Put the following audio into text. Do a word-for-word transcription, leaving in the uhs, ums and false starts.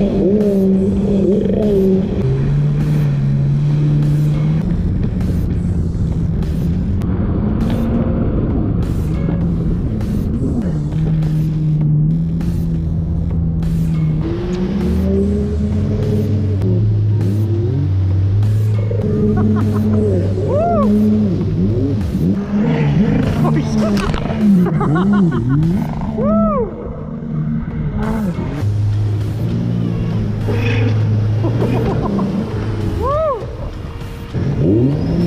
Woo! Woo!